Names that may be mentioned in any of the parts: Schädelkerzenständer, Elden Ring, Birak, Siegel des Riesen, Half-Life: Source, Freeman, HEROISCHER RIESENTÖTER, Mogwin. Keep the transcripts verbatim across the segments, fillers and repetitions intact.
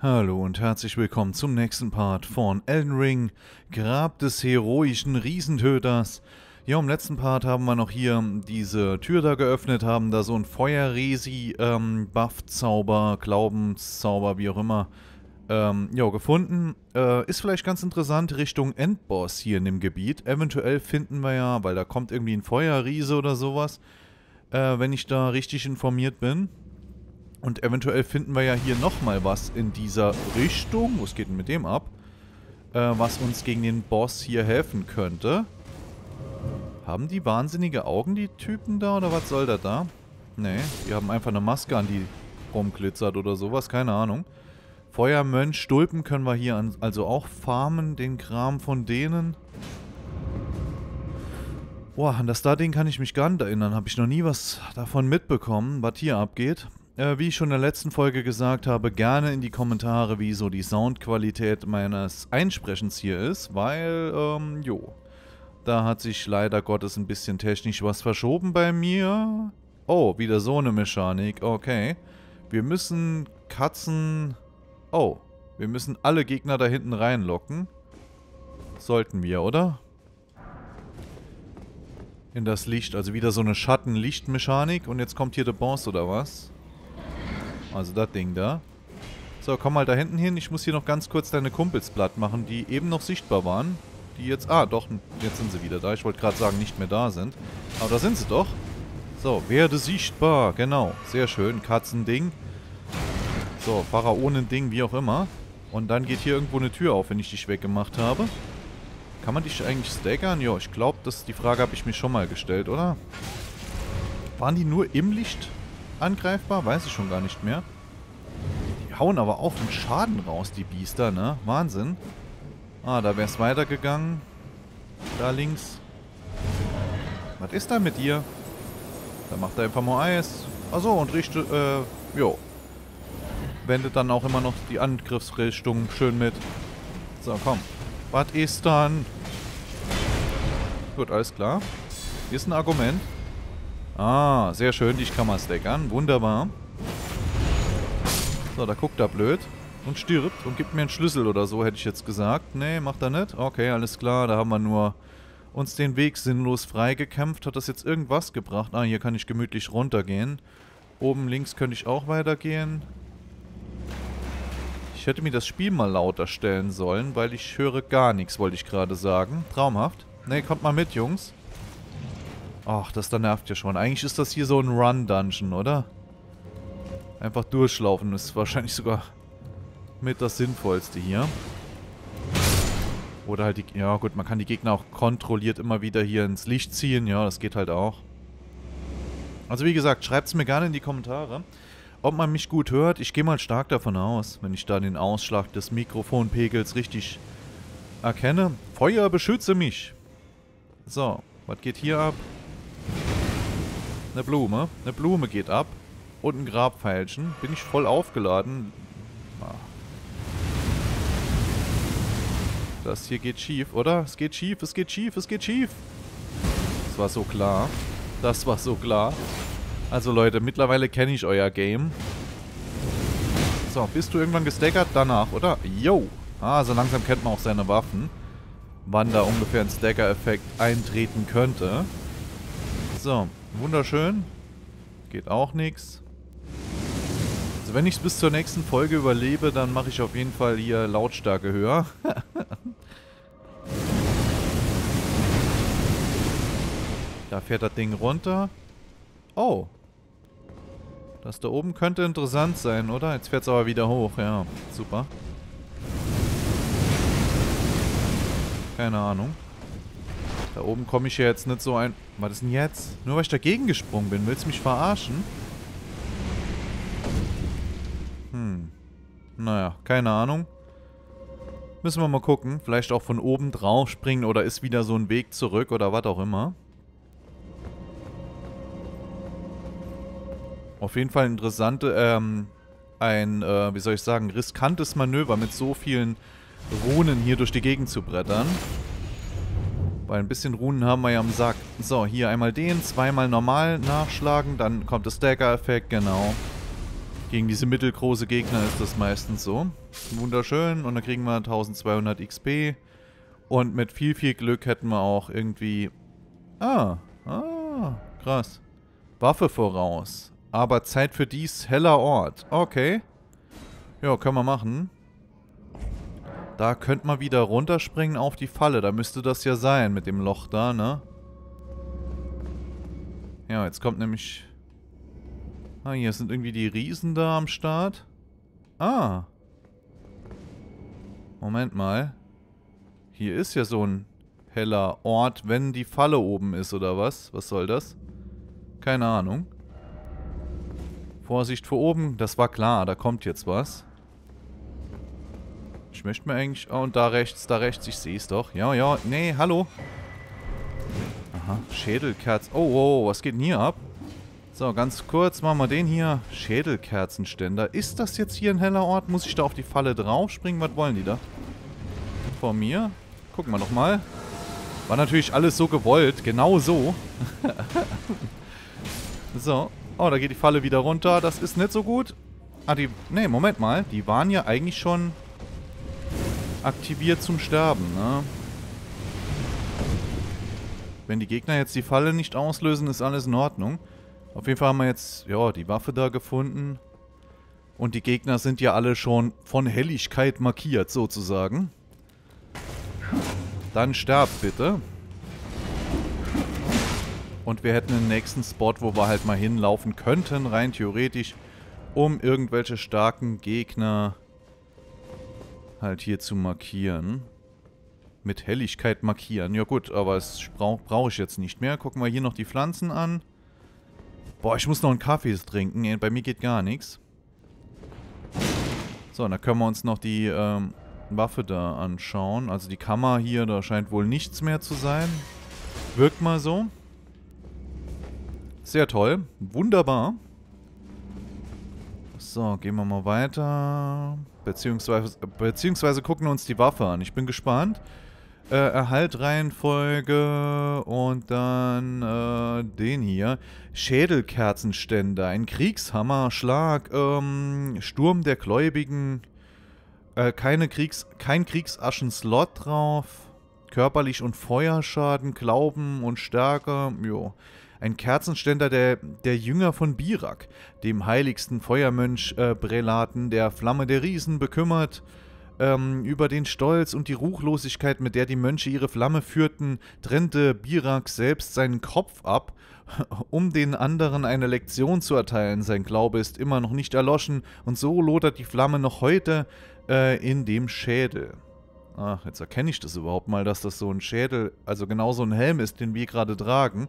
Hallo und herzlich willkommen zum nächsten Part von Elden Ring, Grab des heroischen Riesentöters. Ja, im letzten Part haben wir noch hier diese Tür da geöffnet, haben da so ein Feuerresi, ähm, Buff-Zauber, Glaubenszauber, wie auch immer, ähm, ja, gefunden. Äh, ist vielleicht ganz interessant Richtung Endboss hier in dem Gebiet. Eventuell finden wir ja, weil da kommt irgendwie ein Feuerriese oder sowas, äh, wenn ich da richtig informiert bin. Und eventuell finden wir ja hier nochmal was in dieser Richtung. Was geht denn mit dem ab? Äh, was uns gegen den Boss hier helfen könnte. Haben die wahnsinnige Augen, die Typen da? Oder was soll das da? Nee, die haben einfach eine Maske an, die rumglitzert oder sowas. Keine Ahnung. Feuermönch, Stulpen können wir hier an, also auch farmen, den Kram von denen. Boah, an das Star-Ding kann ich mich gar nicht erinnern. Habe ich noch nie was davon mitbekommen, was hier abgeht. Wie ich schon in der letzten Folge gesagt habe, gerne in die Kommentare, wie so die Soundqualität meines Einsprechens hier ist, weil, ähm, jo, da hat sich leider Gottes ein bisschen technisch was verschoben bei mir. Oh, wieder so eine Mechanik, okay. Wir müssen Katzen, oh, wir müssen alle Gegner da hinten reinlocken. Sollten wir, oder? In das Licht, also wieder so eine Schatten-Licht-Mechanik und jetzt kommt hier der Boss, oder was? Also das Ding da. So, komm mal da hinten hin. Ich muss hier noch ganz kurz deine Kumpels platt machen, die eben noch sichtbar waren. Die jetzt... Ah, doch. Jetzt sind sie wieder da. Ich wollte gerade sagen, nicht mehr da sind. Aber da sind sie doch. So, werde sichtbar. Genau. Sehr schön. Katzending. So, Pharaonending, wie auch immer. Und dann geht hier irgendwo eine Tür auf, wenn ich dich weggemacht habe. Kann man dich eigentlich staggern? Ja, ich glaube, die Frage habe ich mir schon mal gestellt, oder? Waren die nur im Licht angreifbar? Weiß ich schon gar nicht mehr. Die hauen aber auch den Schaden raus, die Biester, ne? Wahnsinn. Ah, da wäre es weitergegangen. Da links. Was ist da mit dir? Da macht er einfach mal Eis. Achso, und richtet, äh, jo. Wendet dann auch immer noch die Angriffsrichtung schön mit. So, komm. Was ist dann? Gut, alles klar. Hier ist ein Argument. Ah, sehr schön, dich kann man stackern. Wunderbar. So, da guckt er blöd und stirbt und gibt mir einen Schlüssel oder so, hätte ich jetzt gesagt. Nee, macht er nicht. Okay, alles klar, da haben wir nur uns den Weg sinnlos freigekämpft. Hat das jetzt irgendwas gebracht? Ah, hier kann ich gemütlich runtergehen. Oben links könnte ich auch weitergehen. Ich hätte mir das Spiel mal lauter stellen sollen, weil ich höre gar nichts, wollte ich gerade sagen. Traumhaft. Nee, kommt mal mit, Jungs. Ach, das da nervt ja schon. Eigentlich ist das hier so ein Run-Dungeon, oder? Einfach durchlaufen ist wahrscheinlich sogar mit das Sinnvollste hier. Oder halt die... Ja gut, man kann die Gegner auch kontrolliert immer wieder hier ins Licht ziehen. Ja, das geht halt auch. Also wie gesagt, schreibt es mir gerne in die Kommentare, ob man mich gut hört. Ich gehe mal stark davon aus, wenn ich da den Ausschlag des Mikrofonpegels richtig erkenne. Feuer, beschütze mich! So, was geht hier ab? Eine Blume. Eine Blume geht ab. Und ein Grabpfeilchen. Bin ich voll aufgeladen. Das hier geht schief, oder? Es geht schief, es geht schief, es geht schief. Das war so klar. Das war so klar. Also Leute, mittlerweile kenne ich euer Game. So, bist du irgendwann gestaggert? Danach, oder? Yo. Ah, so langsam kennt man auch seine Waffen. Wann da ungefähr ein Stagger-Effekt eintreten könnte. So. Wunderschön. Geht auch nichts. Also wenn ich es bis zur nächsten Folge überlebe, dann mache ich auf jeden Fall hier Lautstärke höher. Da fährt das Ding runter. Oh. Das da oben könnte interessant sein, oder? Jetzt fährt es aber wieder hoch. Ja, super. Keine Ahnung. Da oben komme ich ja jetzt nicht so ein... Was ist denn jetzt? Nur weil ich dagegen gesprungen bin. Willst du mich verarschen? Hm. Naja, keine Ahnung. Müssen wir mal gucken. Vielleicht auch von oben drauf springen oder ist wieder so ein Weg zurück oder was auch immer. Auf jeden Fall interessante, ähm, ein, äh, wie soll ich sagen, riskantes Manöver mit so vielen Runen hier durch die Gegend zu brettern. Weil ein bisschen Runen haben wir ja am Sack. So, hier einmal den, zweimal normal nachschlagen, dann kommt der Stagger-Effekt, genau. Gegen diese mittelgroße Gegner ist das meistens so. Wunderschön. Und dann kriegen wir zwölfhundert X P. Und mit viel, viel Glück hätten wir auch irgendwie... Ah, ah, krass. Waffe voraus. Aber Zeit für dies heller Ort. Okay. Ja, können wir machen. Da könnte man wieder runterspringen auf die Falle. Da müsste das ja sein mit dem Loch da, ne? Ja, jetzt kommt nämlich... Ah, hier sind irgendwie die Riesen da am Start. Ah. Moment mal. Hier ist ja so ein heller Ort, wenn die Falle oben ist, oder was? Was soll das? Keine Ahnung. Vorsicht vor oben. Das war klar, da kommt jetzt was. Ich möchte mir eigentlich... Oh, und da rechts, da rechts. Ich sehe es doch. Ja, ja. Nee, hallo. Aha, Schädelkerz. Oh, wow, was geht denn hier ab? So, ganz kurz machen wir den hier. Schädelkerzenständer. Ist das jetzt hier ein heller Ort? Muss ich da auf die Falle draufspringen? Was wollen die da? Vor mir? Gucken wir doch mal. War natürlich alles so gewollt. Genau so. So. Oh, da geht die Falle wieder runter. Das ist nicht so gut. Ah, die... Nee, Moment mal. Die waren ja eigentlich schon aktiviert zum Sterben, ne? Wenn die Gegner jetzt die Falle nicht auslösen, ist alles in Ordnung. Auf jeden Fall haben wir jetzt, ja, die Waffe da gefunden. Und die Gegner sind ja alle schon von Helligkeit markiert, sozusagen. Dann sterbt bitte. Und wir hätten den nächsten Spot, wo wir halt mal hinlaufen könnten, rein theoretisch, um irgendwelche starken Gegner halt hier zu markieren. Mit Helligkeit markieren. Ja gut, aber das brauche ich jetzt nicht mehr. Gucken wir hier noch die Pflanzen an. Boah, ich muss noch einen Kaffee trinken. Bei mir geht gar nichts. So, dann können wir uns noch die ähm, Waffe da anschauen. Also die Kammer hier, da scheint wohl nichts mehr zu sein. Wirkt mal so. Sehr toll. Wunderbar. So, gehen wir mal weiter. Beziehungsweise, beziehungsweise gucken wir uns die Waffe an. Ich bin gespannt. Äh, Erhaltreihenfolge und dann äh, den hier. Schädelkerzenständer, ein Kriegshammer, Schlag, ähm, Sturm der Gläubigen, äh, keine Kriegs kein Kriegsaschen-Slot drauf, körperlich und Feuerschaden, Glauben und Stärke, jo. Ein Kerzenständer der, der Jünger von Birak, dem heiligsten Feuermönch-Prälaten äh, der Flamme der Riesen, bekümmert über den Stolz und die Ruchlosigkeit, mit der die Mönche ihre Flamme führten, trennte Birak selbst seinen Kopf ab, um den anderen eine Lektion zu erteilen. Sein Glaube ist immer noch nicht erloschen und so lodert die Flamme noch heute äh, in dem Schädel. Ach, jetzt erkenne ich das überhaupt mal, dass das so ein Schädel, also genau so ein Helm ist, den wir gerade tragen.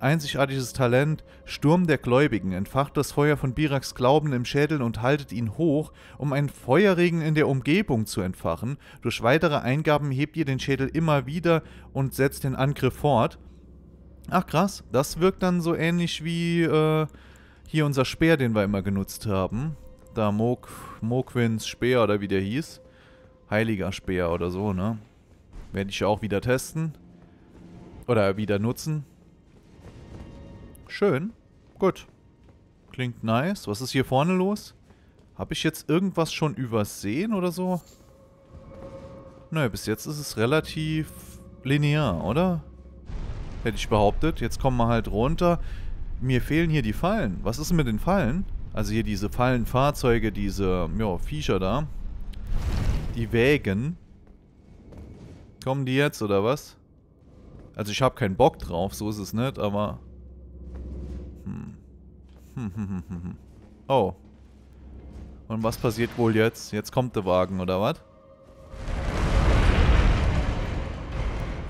Einzigartiges Talent, Sturm der Gläubigen, entfacht das Feuer von Biraks Glauben im Schädel und haltet ihn hoch, um einen Feuerregen in der Umgebung zu entfachen. Durch weitere Eingaben hebt ihr den Schädel immer wieder und setzt den Angriff fort. Ach krass, das wirkt dann so ähnlich wie äh, hier unser Speer, den wir immer genutzt haben. Da Mog, Mogwins Speer oder wie der hieß. Heiliger Speer oder so, ne? Werde ich ja auch wieder testen. Oder wieder nutzen. Schön. Gut. Klingt nice. Was ist hier vorne los? Habe ich jetzt irgendwas schon übersehen oder so? Naja, bis jetzt ist es relativ linear, oder? Hätte ich behauptet. Jetzt kommen wir halt runter. Mir fehlen hier die Fallen. Was ist denn mit den Fallen? Also hier diese Fallenfahrzeuge, diese ja, Viecher da. Die Wägen. Kommen die jetzt, oder was? Also ich habe keinen Bock drauf, so ist es nicht, aber... Oh. Und was passiert wohl jetzt? Jetzt kommt der Wagen, oder was?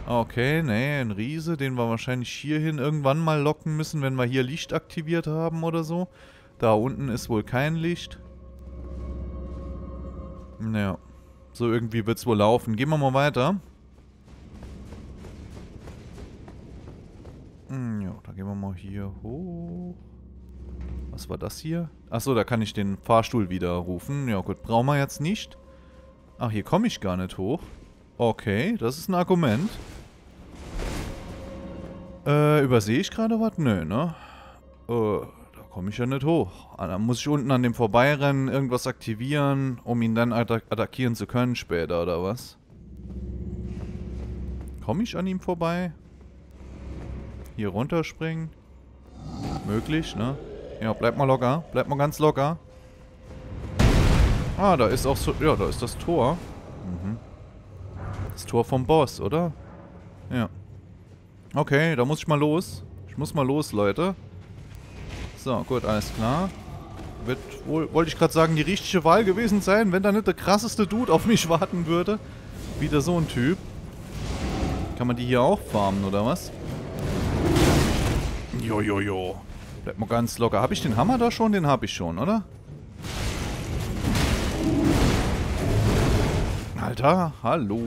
Okay, nee, ein Riese, den wir wahrscheinlich hierhin irgendwann mal locken müssen, wenn wir hier Licht aktiviert haben oder so. Da unten ist wohl kein Licht. Naja. So irgendwie wird's wohl laufen. Gehen wir mal weiter. Hm, ja, da gehen wir mal hier hoch. Was war das hier? Achso, da kann ich den Fahrstuhl wieder rufen. Ja gut, brauchen wir jetzt nicht. Ach, hier komme ich gar nicht hoch. Okay, das ist ein Argument. Äh, übersehe ich gerade was? Nö, ne? Äh, da komme ich ja nicht hoch. Dann muss ich unten an dem vorbeirennen, irgendwas aktivieren, um ihn dann attack attackieren zu können später, oder was? Komme ich an ihm vorbei? Hier runterspringen? Möglich, ne? Ja, bleib mal locker. Bleib mal ganz locker. Ah, da ist auch so... Ja, da ist das Tor. Mhm. Das Tor vom Boss, oder? Ja. Okay, da muss ich mal los. Ich muss mal los, Leute. So, gut, alles klar. Wird wohl, wollte ich gerade sagen, die richtige Wahl gewesen sein, wenn da nicht der krasseste Dude auf mich warten würde. Wieder so ein Typ. Kann man die hier auch farmen, oder was? Jojojo. Jo, jo. Bleib mal ganz locker. Habe ich den Hammer da schon? Den habe ich schon, oder? Alter, hallo.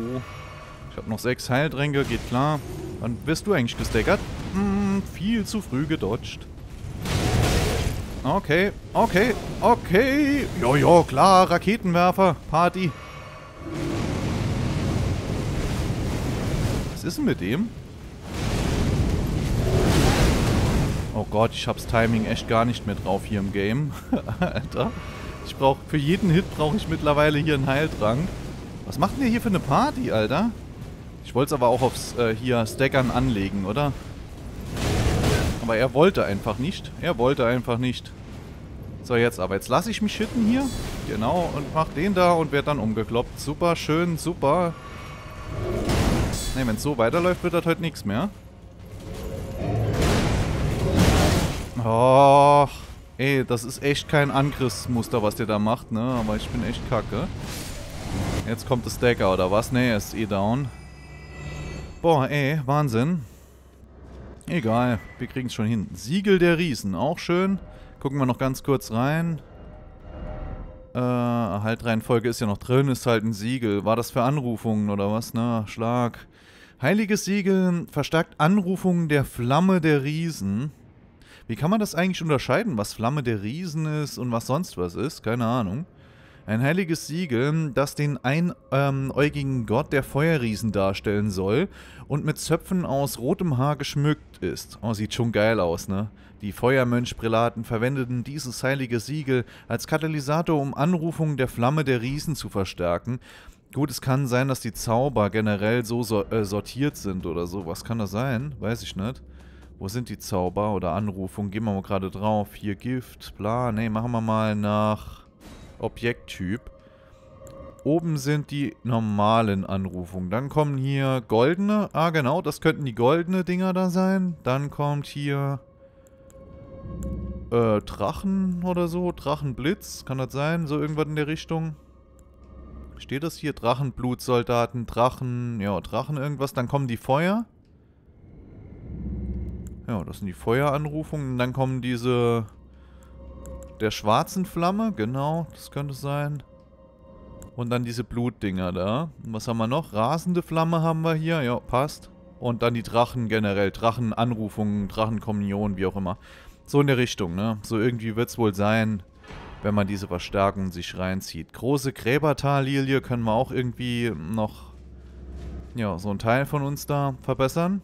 Ich habe noch sechs Heiltränke, geht klar. Wann wirst du eigentlich gestackert? Hm, viel zu früh gedodged. Okay, okay, okay. Jojo, klar, Raketenwerfer, Party. Was ist denn mit dem? Oh Gott, ich hab's Timing echt gar nicht mehr drauf hier im Game. Alter. Ich brauch, für jeden Hit brauche ich mittlerweile hier einen Heiltrank. Was macht denn ihr hier für eine Party, Alter? Ich wollte es aber auch aufs äh, hier Stackern anlegen, oder? Aber er wollte einfach nicht. Er wollte einfach nicht. So, jetzt aber. Jetzt lasse ich mich hitten hier. Genau. Und mach den da und werd dann umgekloppt. Super, schön, super. Ne, wenn es so weiterläuft, wird das heute nichts mehr. Och. Ey, das ist echt kein Angriffsmuster, was der da macht, ne? Aber ich bin echt kacke. Jetzt kommt der Stacker, oder was? Ne, er ist eh down. Boah, ey, Wahnsinn. Egal, wir kriegen es schon hin. Siegel der Riesen, auch schön. Gucken wir noch ganz kurz rein. Äh, Haltreihenfolge ist ja noch drin, ist halt ein Siegel. War das für Anrufungen oder was? Na, Schlag. Heiliges Siegel verstärkt Anrufungen der Flamme der Riesen. Wie kann man das eigentlich unterscheiden, was Flamme der Riesen ist und was sonst was ist? Keine Ahnung. Ein heiliges Siegel, das den einäugigen Gott der Feuerriesen darstellen soll und mit Zöpfen aus rotem Haar geschmückt ist. Oh, sieht schon geil aus, ne? Die Feuermönchprälaten verwendeten dieses heilige Siegel als Katalysator, um Anrufungen der Flamme der Riesen zu verstärken. Gut, es kann sein, dass die Zauber generell so sortiert sind oder so. Was kann das sein? Weiß ich nicht. Wo sind die Zauber oder Anrufungen? Gehen wir mal gerade drauf. Hier Gift, bla. Ne, machen wir mal nach... Objekttyp. Oben sind die normalen Anrufungen. Dann kommen hier goldene. Ah, genau, das könnten die goldenen Dinger da sein. Dann kommt hier äh, Drachen oder so. Drachenblitz, kann das sein? So irgendwas in der Richtung. Steht das hier? Drachenblutsoldaten, Drachen, ja, Drachen irgendwas. Dann kommen die Feuer. Ja, das sind die Feueranrufungen. Dann kommen diese... Der schwarzen Flamme, genau, das könnte sein. Und dann diese Blutdinger da. Und was haben wir noch? Rasende Flamme haben wir hier, ja, passt. Und dann die Drachen generell, Drachenanrufungen, Drachenkommunion, wie auch immer. So in der Richtung, ne? So irgendwie wird es wohl sein, wenn man diese Verstärkung sich reinzieht. Große Gräbertallilie können wir auch irgendwie noch, ja, so einen Teil von uns da verbessern.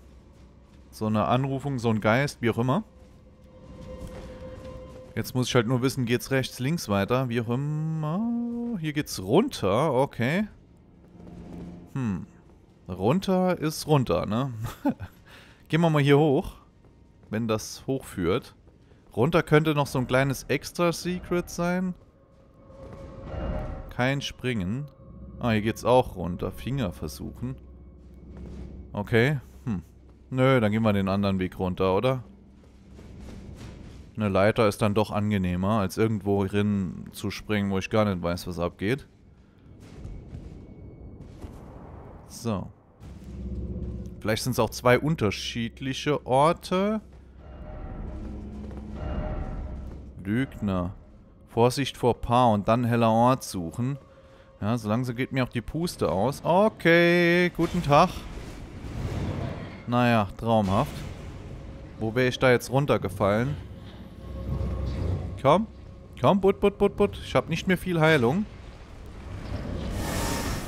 So eine Anrufung, so ein Geist, wie auch immer. Jetzt muss ich halt nur wissen, geht's rechts, links weiter, wie auch immer. Hier geht's runter, okay. Hm. Runter ist runter, ne? Gehen wir mal hier hoch, wenn das hochführt. Runter könnte noch so ein kleines Extra-Secret sein. Kein Springen. Ah, hier geht's auch runter. Finger versuchen. Okay, hm. Nö, dann gehen wir den anderen Weg runter, oder? Eine Leiter ist dann doch angenehmer, als irgendwo drin zu springen, wo ich gar nicht weiß, was abgeht. So. Vielleicht sind es auch zwei unterschiedliche Orte. Lügner. Vorsicht vor Paar und dann heller Ort suchen. Ja, so langsam geht mir auch die Puste aus. Okay, guten Tag. Naja, traumhaft. Wo wäre ich da jetzt runtergefallen? Komm, komm, butt, butt, butt, butt. Ich habe nicht mehr viel Heilung.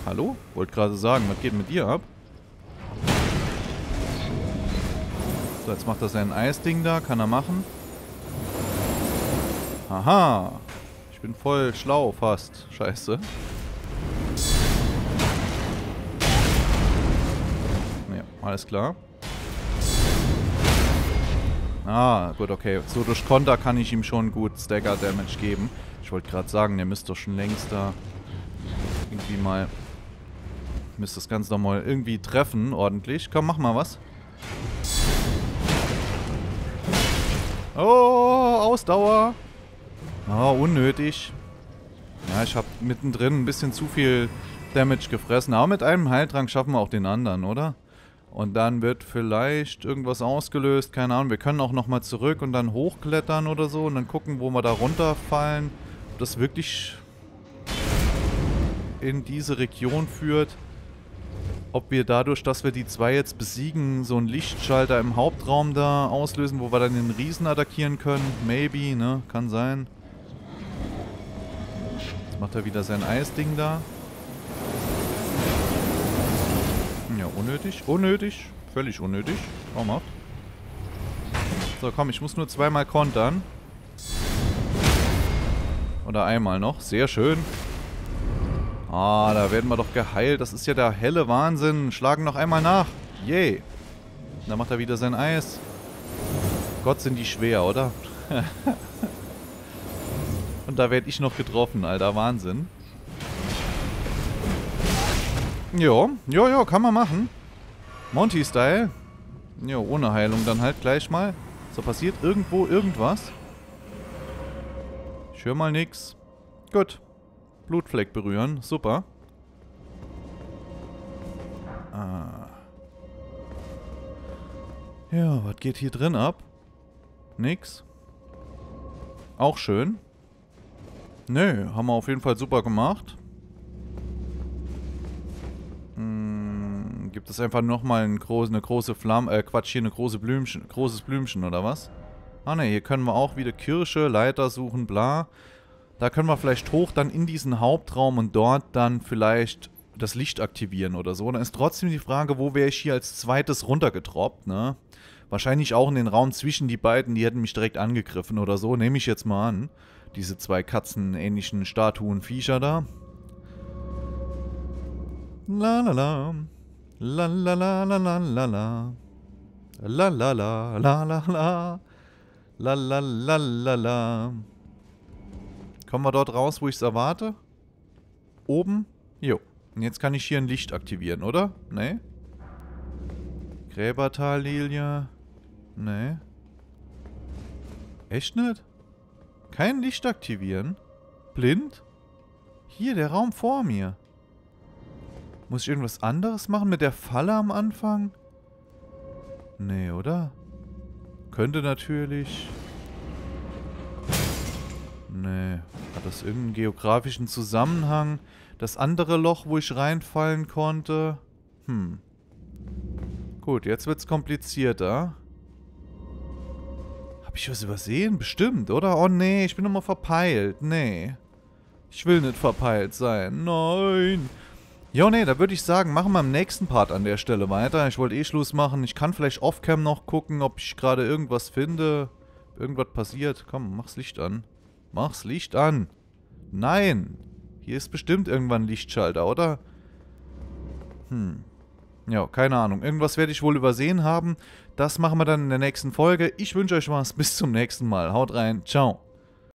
Hallo? Wollte gerade sagen, was geht mit dir ab? So, jetzt macht er sein Eisding da. Kann er machen. Haha. Ich bin voll schlau fast. Scheiße. Ja, alles klar. Ah, gut, okay. So durch Konter kann ich ihm schon gut Stagger Damage geben. Ich wollte gerade sagen, der müsste doch schon längst da irgendwie mal... Müsste das Ganze doch mal irgendwie treffen, ordentlich. Komm, mach mal was. Oh, Ausdauer. Ah, unnötig. Ja, ich habe mittendrin ein bisschen zu viel Damage gefressen. Aber mit einem Heiltrank schaffen wir auch den anderen, oder? Und dann wird vielleicht irgendwas ausgelöst. Keine Ahnung, wir können auch nochmal zurück und dann hochklettern oder so. Und dann gucken, wo wir da runterfallen. Ob das wirklich in diese Region führt. Ob wir dadurch, dass wir die zwei jetzt besiegen, so einen Lichtschalter im Hauptraum da auslösen, wo wir dann den Riesen attackieren können. Maybe, ne? Kann sein. Jetzt macht er wieder sein Eisding da. Ja, unnötig. Unnötig. Völlig unnötig. Komm ab. So, komm, ich muss nur zweimal kontern. Oder einmal noch. Sehr schön. Ah, da werden wir doch geheilt. Das ist ja der helle Wahnsinn. Schlagen noch einmal nach. Yay. Da macht er wieder sein Eis. Gott, sind die schwer, oder? Und da werde ich noch getroffen, Alter. Wahnsinn. Jo, jo, jo, kann man machen. Monty-Style. Jo, ohne Heilung dann halt gleich mal. So, passiert irgendwo irgendwas. Ich höre mal nix. Gut. Blutfleck berühren. Super. Ah. Ja, was geht hier drin ab? Nix. Auch schön. Nö, haben wir auf jeden Fall super gemacht. Hm, gibt es einfach nochmal ein groß, eine große Flamme... Äh, Quatsch, hier eine große Blümchen, großes Blümchen, oder was? Ah ne, hier können wir auch wieder Kirsche, Leiter suchen, bla... Da können wir vielleicht hoch dann in diesen Hauptraum und dort dann vielleicht das Licht aktivieren oder so. Dann ist trotzdem die Frage, wo wäre ich hier als zweites runtergetroppt, ne? Wahrscheinlich auch in den Raum zwischen die beiden, die hätten mich direkt angegriffen oder so, nehme ich jetzt mal an. Diese zwei katzenähnlichen Statuenviecher da. La la la. La la la la la la la. La la la la la la. La la la la la. Kommen wir dort raus, wo ich es erwarte? Oben? Jo. Und jetzt kann ich hier ein Licht aktivieren, oder? Ne? Gräbertal-Lilie? Ne? Echt nicht? Kein Licht aktivieren? Blind? Hier, der Raum vor mir. Muss ich irgendwas anderes machen mit der Falle am Anfang? Ne, oder? Könnte natürlich... Nee. Hat das irgendeinen geografischen Zusammenhang? Das andere Loch, wo ich reinfallen konnte? Hm. Gut, jetzt wird's komplizierter. Hab ich was übersehen? Bestimmt, oder? Oh nee, ich bin nochmal verpeilt. Nee. Ich will nicht verpeilt sein. Nein. Jo, nee, da würde ich sagen, machen wir im nächsten Part an der Stelle weiter. Ich wollte eh Schluss machen. Ich kann vielleicht off-cam noch gucken, ob ich gerade irgendwas finde. Irgendwas passiert. Komm, mach's Licht an. Mach's Licht an. Nein. Hier ist bestimmt irgendwann ein Lichtschalter, oder? Hm. Ja, keine Ahnung. Irgendwas werde ich wohl übersehen haben. Das machen wir dann in der nächsten Folge. Ich wünsche euch was. Bis zum nächsten Mal. Haut rein. Ciao.